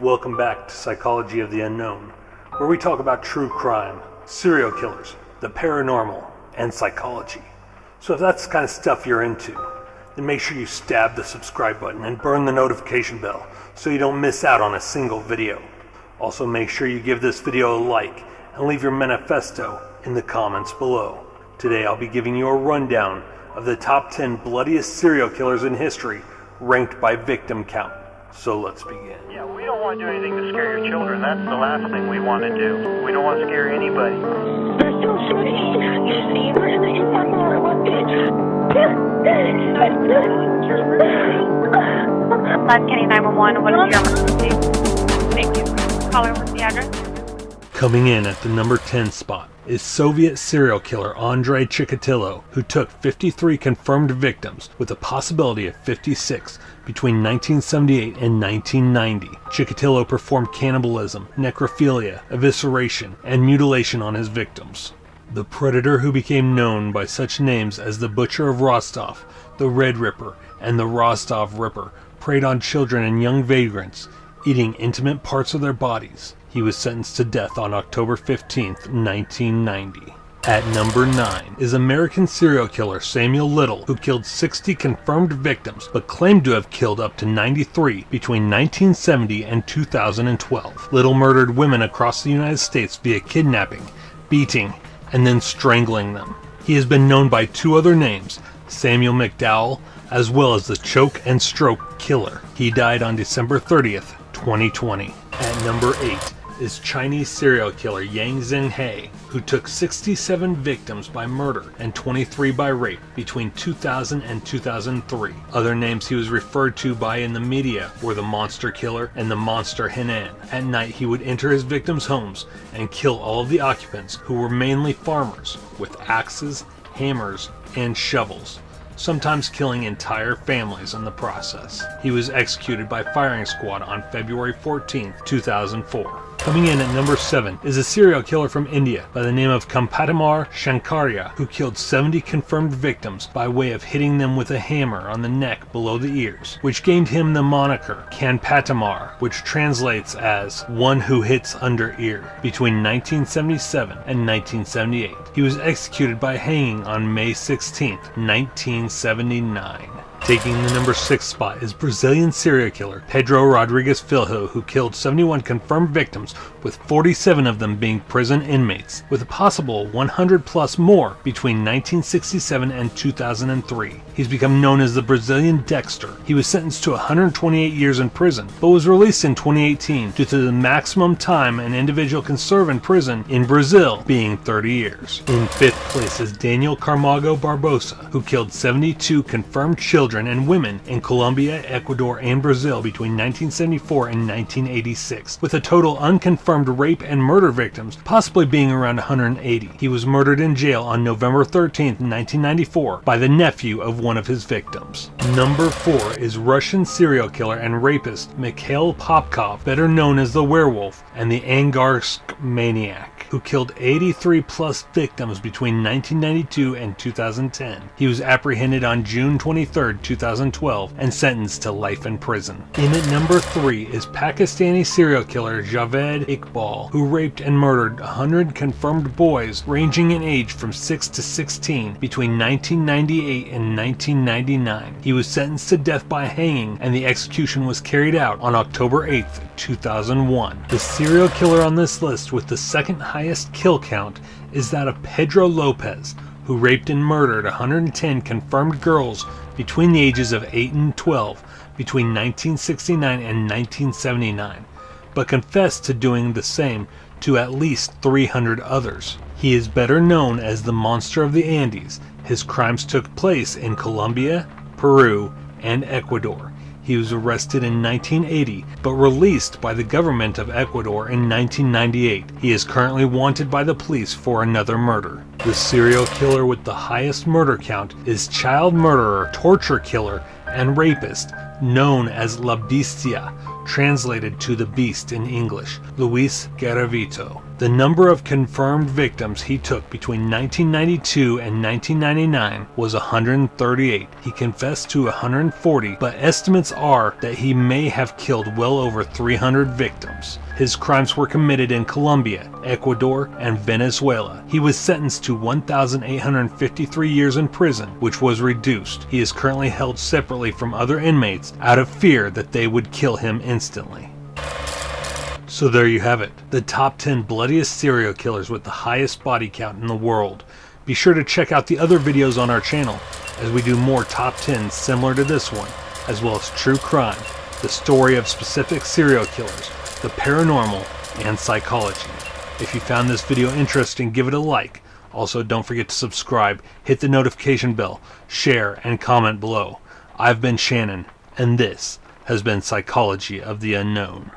Welcome back to Psychology of the Unknown, where we talk about true crime, serial killers, the paranormal, and psychology. So if that's the kind of stuff you're into, then make sure you stab the subscribe button and burn the notification bell so you don't miss out on a single video. Also make sure you give this video a like and leave your manifesto in the comments below. Today I'll be giving you a rundown of the top 10 bloodiest serial killers in history, ranked by victim count. So let's begin. Yeah, we don't want to do anything to scare your children. That's the last thing we want to do. We don't want to scare anybody. Kenny 911, what is your emergency? Thank you. Caller, what's the address? Coming in at the number 10 spot is Soviet serial killer Andrei Chikatilo, who took 53 confirmed victims with a possibility of 56 between 1978 and 1990. Chikatilo performed cannibalism, necrophilia, evisceration, and mutilation on his victims. The predator, who became known by such names as the Butcher of Rostov, the Red Ripper, and the Rostov Ripper, preyed on children and young vagrants, eating intimate parts of their bodies. He was sentenced to death on October 15, 1990. At number 9 is American serial killer Samuel Little, who killed 60 confirmed victims but claimed to have killed up to 93 between 1970 and 2012. Little murdered women across the United States via kidnapping, beating, and then strangling them. He has been known by two other names, Samuel McDowell, as well as the Choke and Stroke Killer. He died on December 30, 2020. At number 8 is Chinese serial killer Yang Xinhai, who took 67 victims by murder and 23 by rape between 2000 and 2003. Other names he was referred to by in the media were the Monster Killer and the Monster Henan. At night, he would enter his victims' homes and kill all of the occupants, who were mainly farmers, with axes, hammers, and shovels, sometimes killing entire families in the process. He was executed by firing squad on February 14, 2004. Coming in at number 7 is a serial killer from India by the name of Kampatamar Shankarya, who killed 70 confirmed victims by way of hitting them with a hammer on the neck below the ears, which gained him the moniker Kampatamar, which translates as one who hits under ear, between 1977 and 1978. He was executed by hanging on May 16, 1979. Taking the number 6 spot is Brazilian serial killer Pedro Rodrigues Filho, who killed 71 confirmed victims, with 47 of them being prison inmates, with a possible 100 plus more between 1967 and 2003. He's become known as the Brazilian Dexter. He was sentenced to 128 years in prison, but was released in 2018 due to the maximum time an individual can serve in prison in Brazil being 30 years. In 5th place is Daniel Carmago Barbosa, who killed 72 confirmed children and women in Colombia, Ecuador, and Brazil between 1974 and 1986, with a total unconfirmed rape and murder victims possibly being around 180. He was murdered in jail on November 13, 1994, by the nephew of one of his victims. Number 4 is Russian serial killer and rapist Mikhail Popkov, better known as the Werewolf and the Angarsk Maniac, who killed 83 plus victims between 1992 and 2010. He was apprehended on June 23, 2012 and sentenced to life in prison. In at number 3 is Pakistani serial killer Javed Iqbal, who raped and murdered 100 confirmed boys ranging in age from 6 to 16 between 1998 and 1999. He was sentenced to death by hanging, and the execution was carried out on October 8, 2001. The serial killer on this list with the second highest kill count is that of Pedro Lopez, who raped and murdered 110 confirmed girls between the ages of 8 and 12 between 1969 and 1979, but confessed to doing the same to at least 300 others. He is better known as the Monster of the Andes. His crimes took place in Colombia, Peru, and Ecuador. He was arrested in 1980, but released by the government of Ecuador in 1998. He is currently wanted by the police for another murder. The serial killer with the highest murder count is child murderer, torture killer, and rapist known as La Bestia, translated to the Beast in English, Luis Garavito. The number of confirmed victims he took between 1992 and 1999 was 138. He confessed to 140, but estimates are that he may have killed well over 300 victims. His crimes were committed in Colombia, Ecuador, and Venezuela. He was sentenced to 1,853 years in prison, which was reduced. He is currently held separately from other inmates out of fear that they would kill him instantly. So there you have it, the top 10 bloodiest serial killers with the highest body count in the world. Be sure to check out the other videos on our channel, as we do more top 10s similar to this one, as well as true crime, the story of specific serial killers, the paranormal, and psychology. If you found this video interesting, give it a like. Also, don't forget to subscribe, hit the notification bell, share, and comment below. I've been Shannon, and this has been Psychology of the Unknown.